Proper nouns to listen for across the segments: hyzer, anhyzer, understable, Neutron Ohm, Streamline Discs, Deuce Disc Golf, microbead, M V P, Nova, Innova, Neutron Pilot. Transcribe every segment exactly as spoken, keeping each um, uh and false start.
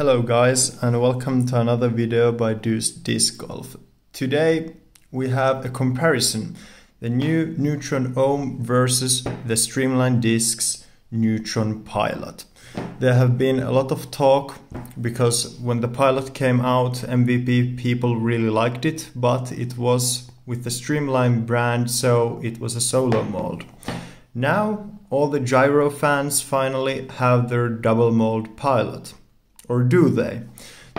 Hello guys, and welcome to another video by Deuce Disc Golf. Today we have a comparison, the new Neutron Ohm versus the Streamline Discs Neutron Pilot. There have been a lot of talk because when the Pilot came out, M V P people really liked it, but it was with the Streamline brand, so it was a solo mold. Now all the gyro fans finally have their double mold Pilot. Or do they?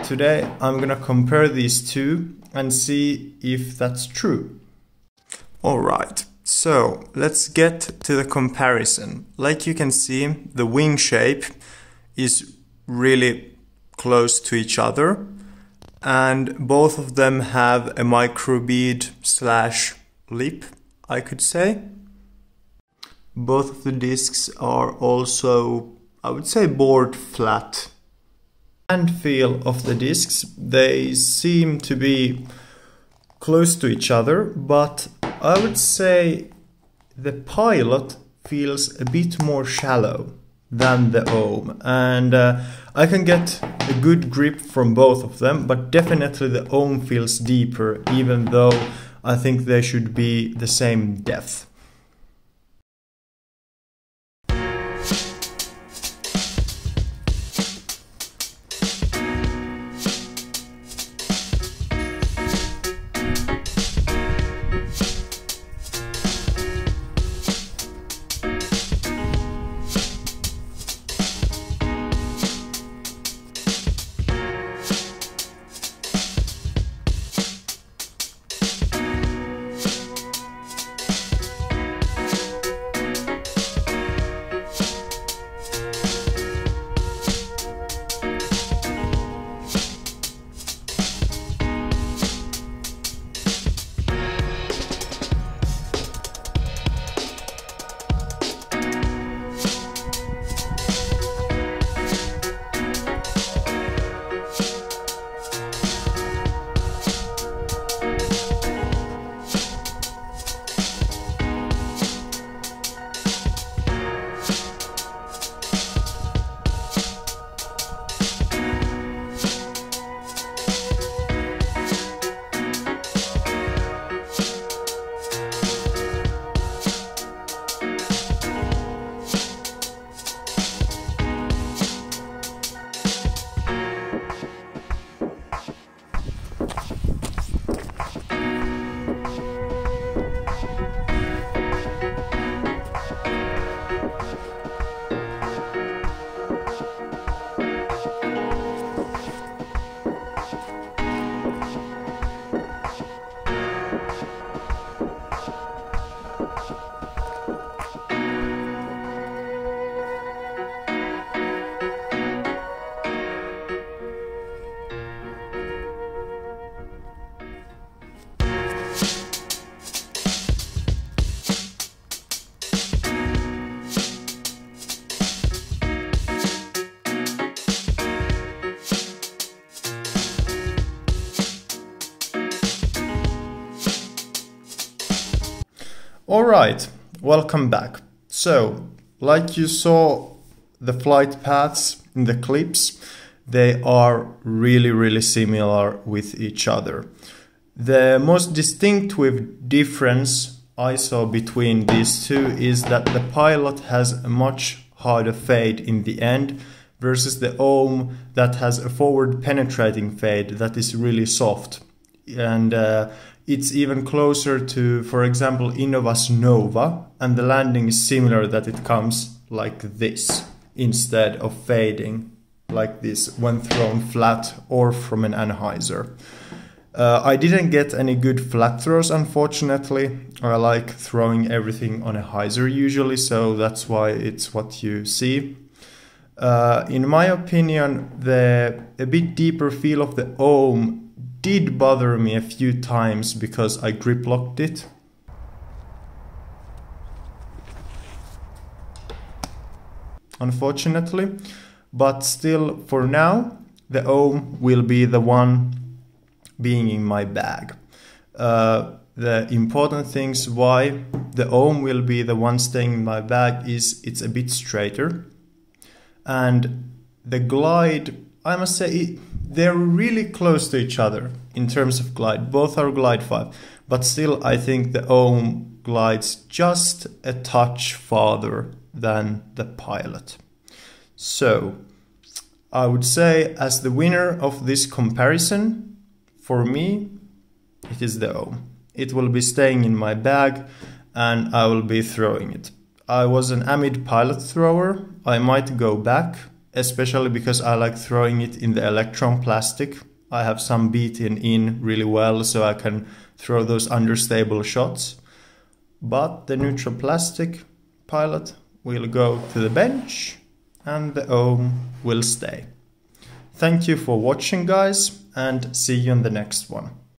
Today I'm gonna compare these two and see if that's true. Alright, so let's get to the comparison. Like you can see, the wing shape is really close to each other, and both of them have a microbead slash lip, I could say. Both of the discs are also, I would say, bored flat. And feel of the discs, they seem to be close to each other, but I would say the Pilot feels a bit more shallow than the Ohm, and uh, I can get a good grip from both of them, but definitely the Ohm feels deeper, even though I think they should be the same depth. Alright, welcome back. So, like you saw the flight paths in the clips, they are really, really similar with each other. The most distinctive difference I saw between these two is that the Pilot has a much harder fade in the end versus the Ohm that has a forward penetrating fade that is really soft. And uh, it's even closer to, for example, Innova's Nova, and the landing is similar that it comes like this instead of fading like this when thrown flat or from an anhyzer. Uh, I didn't get any good flat throws, unfortunately. I like throwing everything on a hyzer usually, so that's why it's what you see. Uh, in my opinion, the a bit deeper feel of the Ohm did bother me a few times because I grip locked it. Unfortunately, but still for now the Ohm will be the one being in my bag. Uh, the important things why the Ohm will be the one staying in my bag is it's a bit straighter, and the glide I must say, they're really close to each other in terms of glide. Both are glide five, but still I think the Ohm glides just a touch farther than the Pilot. So I would say, as the winner of this comparison, for me, it is the Ohm. It will be staying in my bag and I will be throwing it. I was an amid Pilot thrower. I might go back, especially because I like throwing it in the Electron plastic. I have some beaten in really well, so I can throw those understable shots. But the Neutron plastic Pilot will go to the bench and the Ohm will stay. Thank you for watching, guys, and see you in the next one.